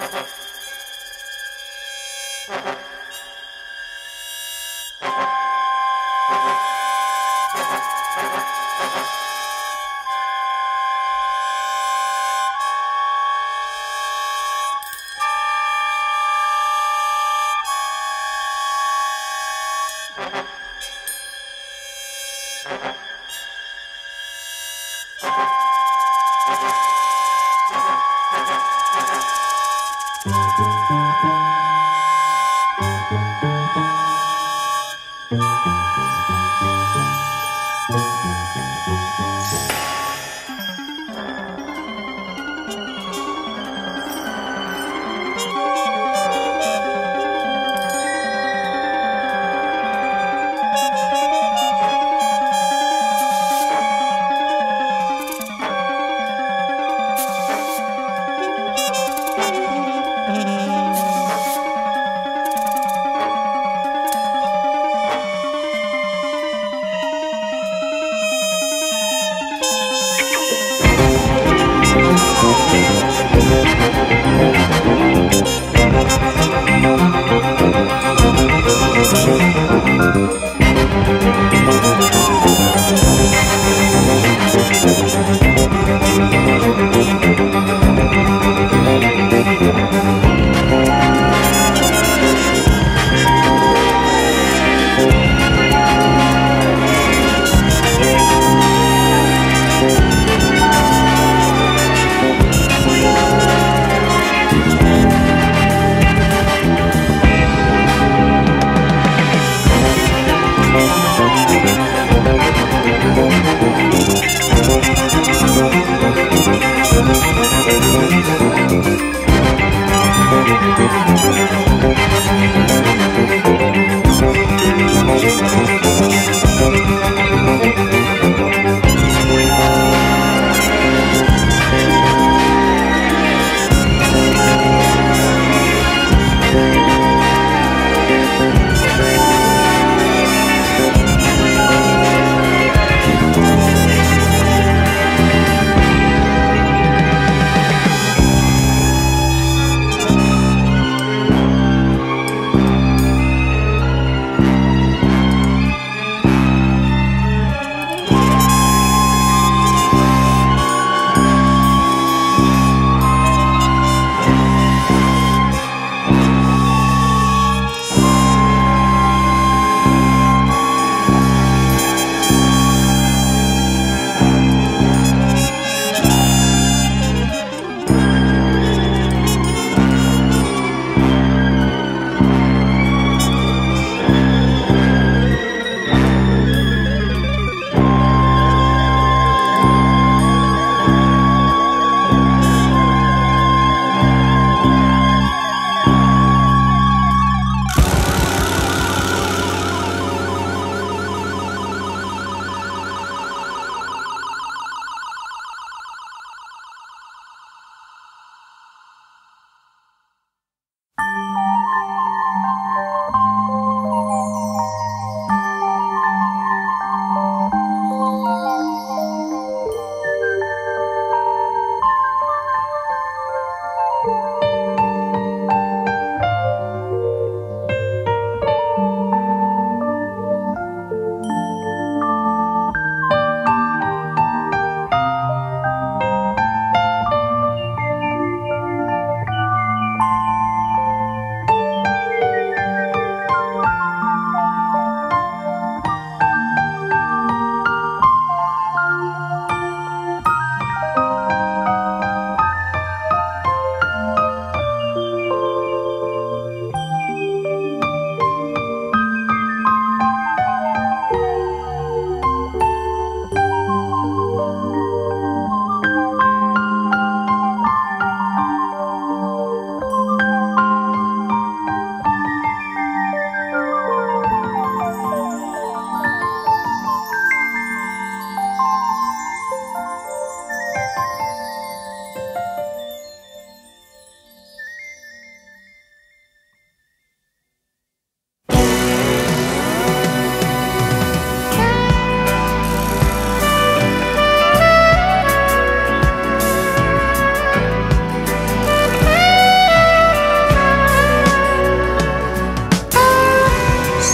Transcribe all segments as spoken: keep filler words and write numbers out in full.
We'll be right back.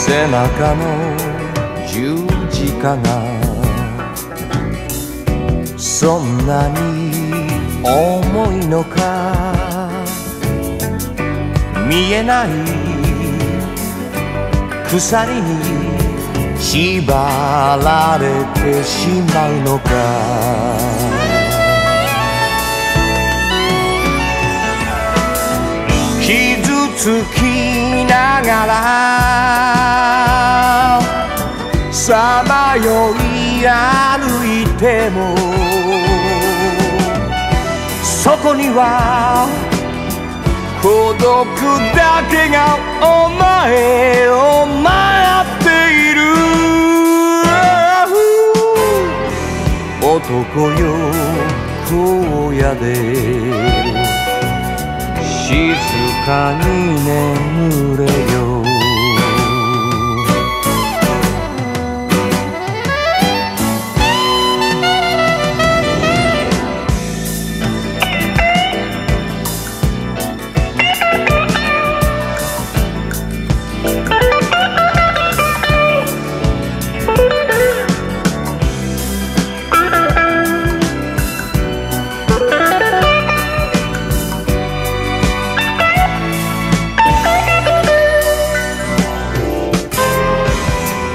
背中の十字架がそんなに重いのか、見えない鎖に縛られてしまうのか。傷つきながらさまよい歩いても、そこには孤独だけがお前を待っている。男よ荒野で静かに眠れよ。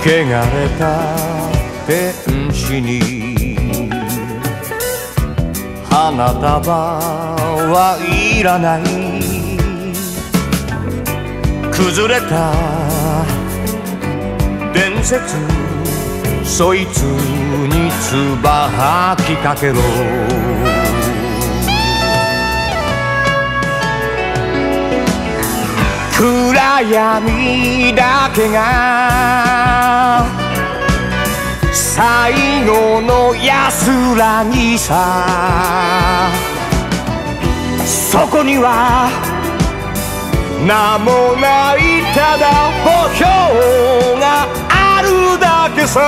汚れた天使に花束はいらない、崩れた伝説そいつに唾吐きかけろ。暗闇だけが最後の安らぎさ、そこには名もないただ墓標があるだけさ。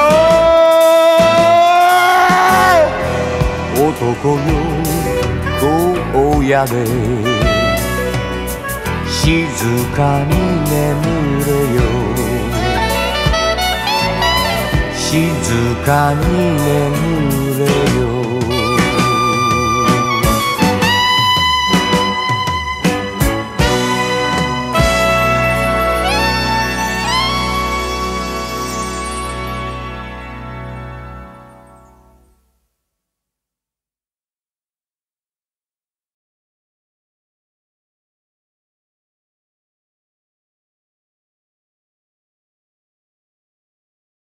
男よ荒野で静かに眠れよ、静かに眠れよ。